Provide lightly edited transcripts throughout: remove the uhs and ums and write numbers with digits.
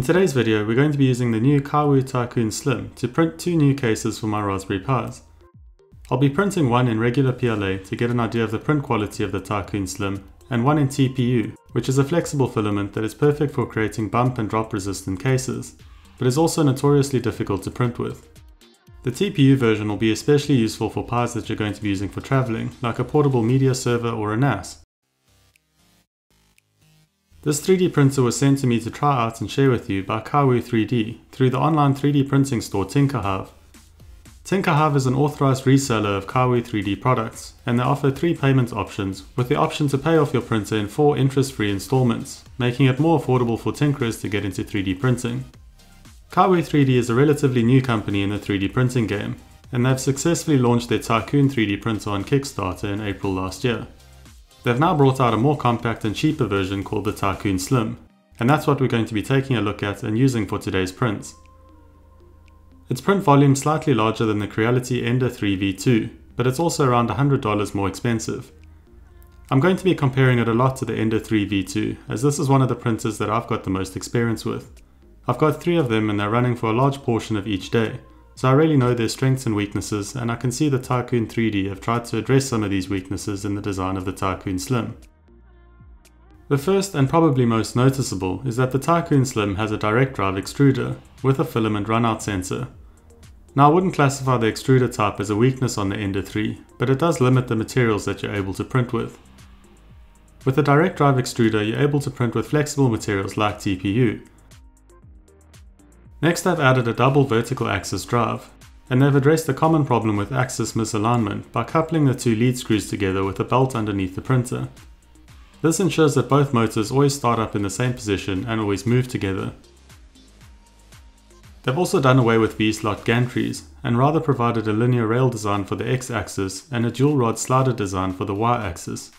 In today's video, we're going to be using the new Kywoo Tycoon Slim to print two new cases for my Raspberry Pis. I'll be printing one in regular PLA to get an idea of the print quality of the Tycoon Slim, and one in TPU, which is a flexible filament that is perfect for creating bump and drop resistant cases, but is also notoriously difficult to print with. The TPU version will be especially useful for Pis that you're going to be using for traveling, like a portable media server or a NAS. This 3D printer was sent to me to try out and share with you by Kywoo 3D through the online 3D printing store TinkerHub. TinkerHub is an authorized reseller of Kywoo 3D products, and they offer three payment options, with the option to pay off your printer in 4 interest-free installments, making it more affordable for tinkerers to get into 3D printing. Kywoo 3D is a relatively new company in the 3D printing game, and they've successfully launched their Tycoon 3D printer on Kickstarter in April last year. They've now brought out a more compact and cheaper version called the Tycoon Slim, and that's what we're going to be taking a look at and using for today's prints. Its print volume is slightly larger than the Creality Ender 3v2, but it's also around $100 more expensive. I'm going to be comparing it a lot to the Ender 3v2, as this is one of the printers that I've got the most experience with. I've got 3 of them and they're running for a large portion of each day, so I really know their strengths and weaknesses, and I can see the Tycoon 3D have tried to address some of these weaknesses in the design of the Tycoon Slim. The first and probably most noticeable is that the Tycoon Slim has a direct drive extruder with a filament runout sensor. Now, I wouldn't classify the extruder type as a weakness on the Ender 3, but it does limit the materials that you're able to print with. With a direct drive extruder, you're able to print with flexible materials like TPU. Next, I've added a double vertical axis drive, and they've addressed the common problem with axis misalignment by coupling the 2 lead screws together with a belt underneath the printer. This ensures that both motors always start up in the same position and always move together. They've also done away with V-slot gantries, and rather provided a linear rail design for the X-axis and a dual rod slider design for the Y-axis.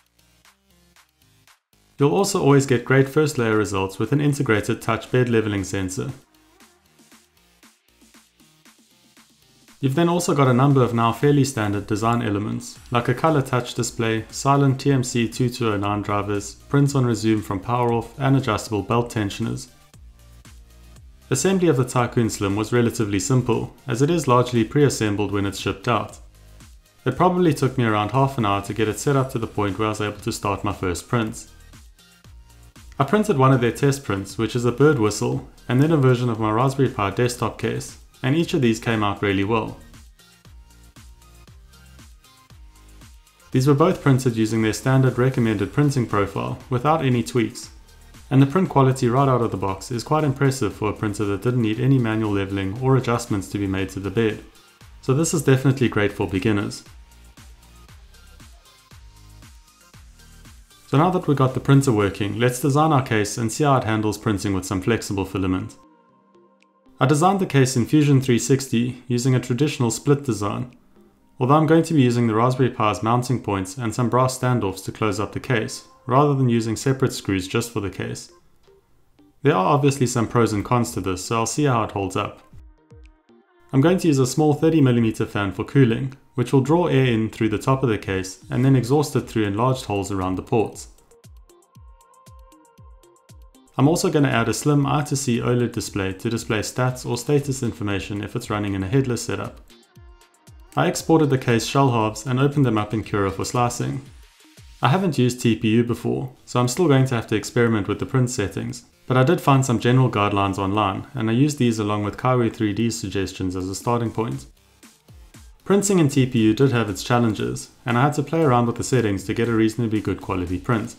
You'll also always get great first layer results with an integrated touch bed leveling sensor. You've then also got a number of now fairly standard design elements, like a color touch display, silent TMC2209 drivers, prints on resume from power off, and adjustable belt tensioners. Assembly of the Tycoon Slim was relatively simple, as it is largely pre-assembled when it's shipped out. It probably took me around half an hour to get it set up to the point where I was able to start my first prints. I printed one of their test prints, which is a bird whistle, and then a version of my Raspberry Pi desktop case, and each of these came out really well. These were both printed using their standard recommended printing profile without any tweaks, and the print quality right out of the box is quite impressive for a printer that didn't need any manual leveling or adjustments to be made to the bed, so this is definitely great for beginners. So now that we got the printer working, let's design our case and see how it handles printing with some flexible filament. I designed the case in Fusion 360 using a traditional split design, although I'm going to be using the Raspberry Pi's mounting points and some brass standoffs to close up the case, rather than using separate screws just for the case. There are obviously some pros and cons to this, so I'll see how it holds up. I'm going to use a small 30mm fan for cooling, which will draw air in through the top of the case and then exhaust it through enlarged holes around the ports. I'm also going to add a slim I2C OLED display to display stats or status information if it's running in a headless setup. I exported the case shell halves and opened them up in Cura for slicing. I haven't used TPU before, so I'm still going to have to experiment with the print settings, but I did find some general guidelines online, and I used these along with Kywoo 3D's suggestions as a starting point. Printing in TPU did have its challenges, and I had to play around with the settings to get a reasonably good quality print.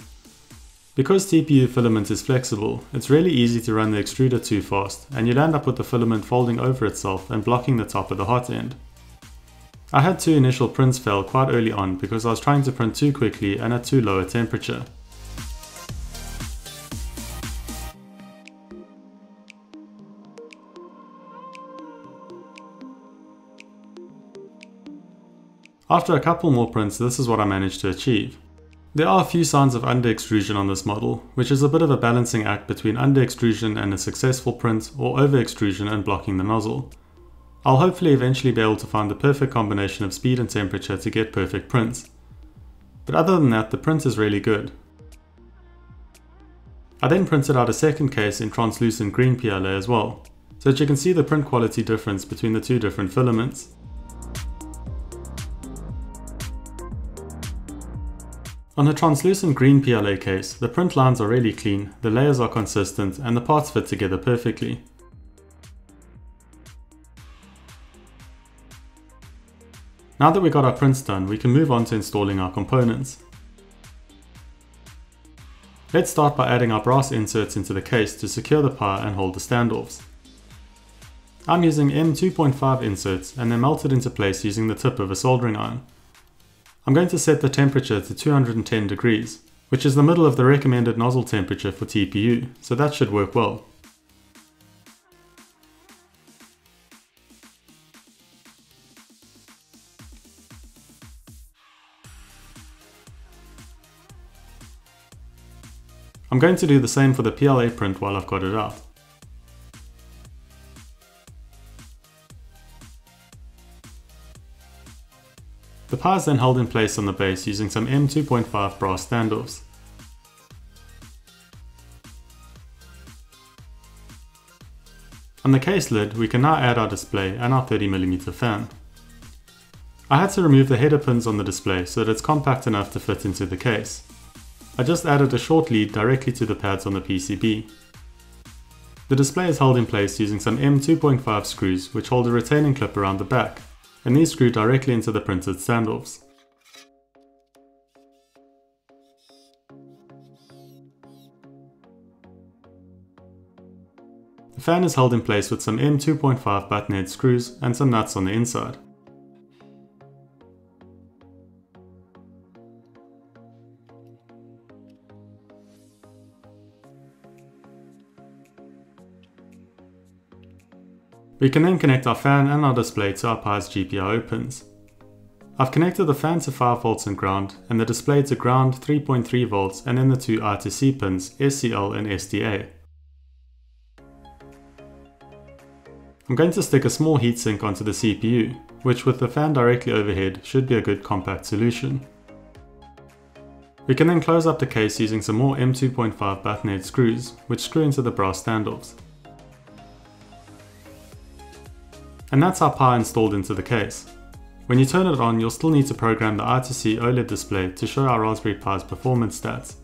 Because TPU filament is flexible, it's really easy to run the extruder too fast, and you'll end up with the filament folding over itself and blocking the top of the hot end. I had 2 initial prints fail quite early on because I was trying to print too quickly and at too low a temperature. After a couple more prints, this is what I managed to achieve. There are a few signs of under-extrusion on this model, which is a bit of a balancing act between under-extrusion and a successful print, or over-extrusion and blocking the nozzle. I'll hopefully eventually be able to find the perfect combination of speed and temperature to get perfect prints. But other than that, the print is really good. I then printed out a second case in translucent green PLA as well, so that you can see the print quality difference between the two different filaments. On the translucent green PLA case, the print lines are really clean, the layers are consistent, and the parts fit together perfectly. Now that we got our prints done, we can move on to installing our components. Let's start by adding our brass inserts into the case to secure the Pi and hold the standoffs. I'm using M2.5 inserts and they're melted into place using the tip of a soldering iron. I'm going to set the temperature to 210 degrees, which is the middle of the recommended nozzle temperature for TPU, so that should work well. I'm going to do the same for the PLA print while I've got it out. The Pi is then held in place on the base using some M2.5 brass standoffs. On the case lid, we can now add our display and our 30mm fan. I had to remove the header pins on the display so that it's compact enough to fit into the case. I just added a short lead directly to the pads on the PCB. The display is held in place using some M2.5 screws which hold a retaining clip around the back, and these screw directly into the printed standoffs. The fan is held in place with some M2.5 buttonhead screws and some nuts on the inside. We can then connect our fan and our display to our Pi's GPIO pins. I've connected the fan to 5V and ground, and the display to ground, 3.3V, and then the two I2C pins, SCL and SDA. I'm going to stick a small heatsink onto the CPU, which with the fan directly overhead should be a good compact solution. We can then close up the case using some more M2.5 buttonhead screws, which screw into the brass standoffs. And that's our Pi installed into the case. When you turn it on, you'll still need to program the I2C OLED display to show our Raspberry Pi's performance stats.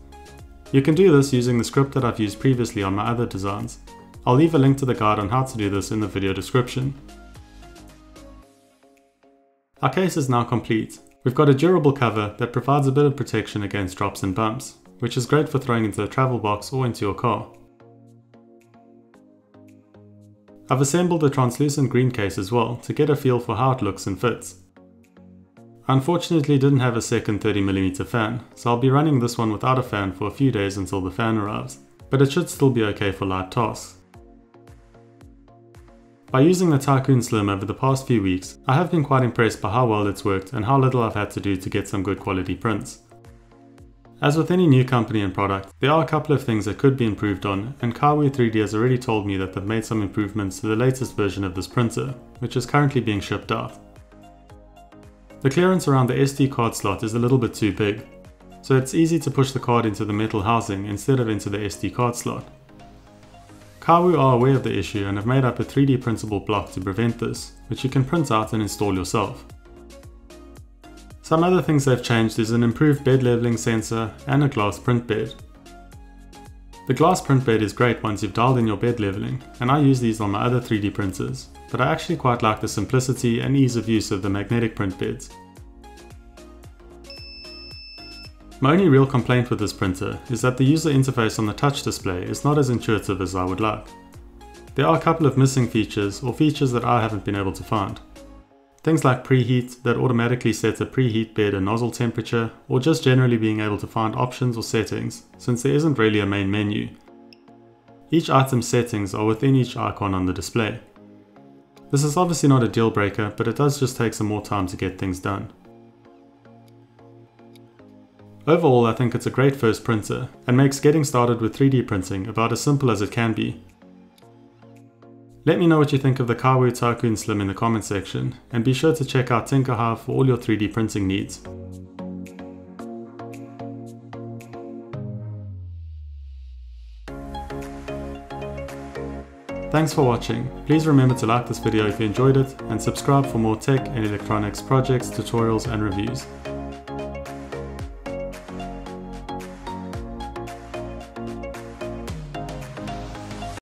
You can do this using the script that I've used previously on my other designs. I'll leave a link to the guide on how to do this in the video description. Our case is now complete. We've got a durable cover that provides a bit of protection against drops and bumps, which is great for throwing into a travel box or into your car. I've assembled the translucent green case as well to get a feel for how it looks and fits. I unfortunately didn't have a second 30mm fan, so I'll be running this one without a fan for a few days until the fan arrives, but it should still be okay for light tasks. By using the Tycoon Slim over the past few weeks, I have been quite impressed by how well it's worked and how little I've had to do to get some good quality prints. As with any new company and product, there are a couple of things that could be improved on, and Kywoo 3D has already told me that they've made some improvements to the latest version of this printer, which is currently being shipped out. The clearance around the SD card slot is a little bit too big, so it's easy to push the card into the metal housing instead of into the SD card slot. Kywoo are aware of the issue and have made up a 3D printable block to prevent this, which you can print out and install yourself. Some other things they've changed is an improved bed leveling sensor and a glass print bed. The glass print bed is great once you've dialed in your bed leveling, and I use these on my other 3D printers, but I actually quite like the simplicity and ease of use of the magnetic print beds. My only real complaint with this printer is that the user interface on the touch display is not as intuitive as I would like. There are a couple of missing features or features that I haven't been able to find. Things like preheat that automatically sets a preheat bed and nozzle temperature, or just generally being able to find options or settings, since there isn't really a main menu. Each item's settings are within each icon on the display. This is obviously not a deal breaker, but it does just take some more time to get things done. Overall, I think it's a great first printer, and makes getting started with 3D printing about as simple as it can be. Let me know what you think of the Kywoo Tycoon Slim in the comment section, and be sure to check out TinkerHub for all your 3D printing needs. Thanks for watching. Please remember to like this video if you enjoyed it and subscribe for more tech and electronics projects, tutorials and reviews.